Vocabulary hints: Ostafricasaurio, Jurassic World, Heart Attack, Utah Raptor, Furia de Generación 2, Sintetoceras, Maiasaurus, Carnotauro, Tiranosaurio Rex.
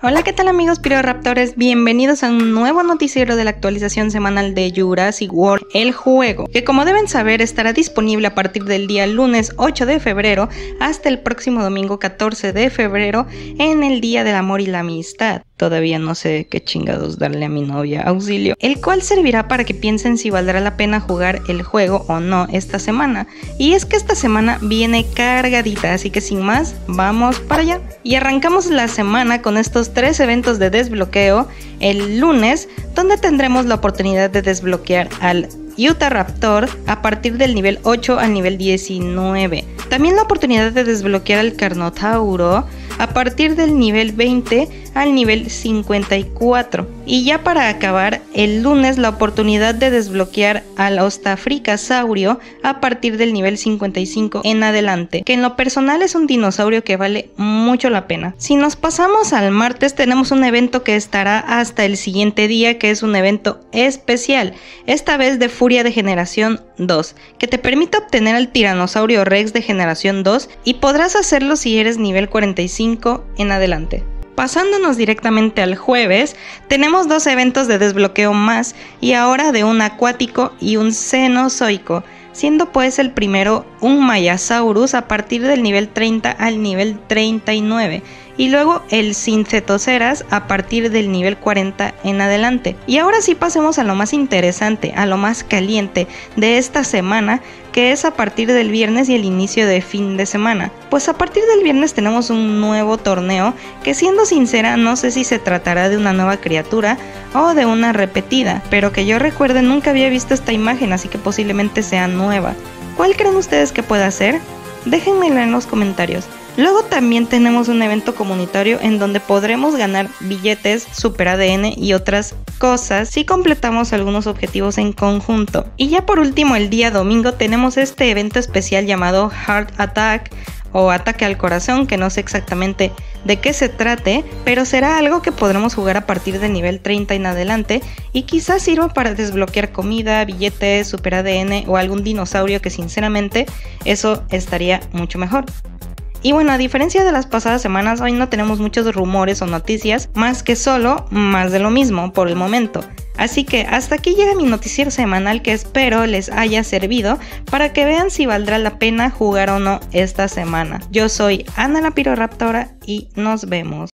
Hola, ¿qué tal amigos Piroraptores? Bienvenidos a un nuevo noticiero de la actualización semanal de Jurassic World, el juego, que como deben saber estará disponible a partir del día lunes 8 de febrero hasta el próximo domingo 14 de febrero en el Día del Amor y la Amistad. Todavía no sé qué chingados darle a mi novia, auxilio. El cual servirá para que piensen si valdrá la pena jugar el juego o no esta semana. Y es que esta semana viene cargadita, así que sin más, vamos para allá. Y arrancamos la semana con estos tres eventos de desbloqueo el lunes, donde tendremos la oportunidad de desbloquear al Utah Raptor a partir del nivel 8 al nivel 19. También la oportunidad de desbloquear al Carnotauro a partir del nivel 20 al nivel 54. Y ya para acabar, el lunes la oportunidad de desbloquear al Ostafricasaurio a partir del nivel 55 en adelante, que en lo personal es un dinosaurio que vale mucho la pena. Si nos pasamos al martes, tenemos un evento que estará hasta el siguiente día, que es un evento especial, esta vez de Furia de Generación 2, que te permite obtener al Tiranosaurio Rex de Generación 2 y podrás hacerlo si eres nivel 45 en adelante. Pasándonos directamente al jueves, tenemos dos eventos de desbloqueo más y ahora de un acuático y un cenozoico, siendo pues el primero un Maiasaurus a partir del nivel 30 al nivel 39 y luego el Sintetoceras a partir del nivel 40 en adelante. Y ahora sí pasemos a lo más interesante, a lo más caliente de esta semana, que es a partir del viernes y el inicio de fin de semana. Pues a partir del viernes tenemos un nuevo torneo que, siendo sincera, no sé si se tratará de una nueva criatura o de una repetida, pero que yo recuerde nunca había visto esta imagen, así que posiblemente sea nueva. ¿Cuál creen ustedes que pueda ser? Déjenmelo en los comentarios. Luego también tenemos un evento comunitario en donde podremos ganar billetes, super ADN y otras cosas si completamos algunos objetivos en conjunto. Y ya por último, el día domingo tenemos este evento especial llamado Heart Attack o ataque al corazón, que no sé exactamente de qué se trate, pero será algo que podremos jugar a partir de nivel 30 en adelante y quizás sirva para desbloquear comida, billetes, super ADN o algún dinosaurio, que sinceramente eso estaría mucho mejor. Y bueno, a diferencia de las pasadas semanas, hoy no tenemos muchos rumores o noticias, más que solo más de lo mismo por el momento. Así que hasta aquí llega mi noticiero semanal, que espero les haya servido para que vean si valdrá la pena jugar o no esta semana. Yo soy Ana la Piroraptora y nos vemos.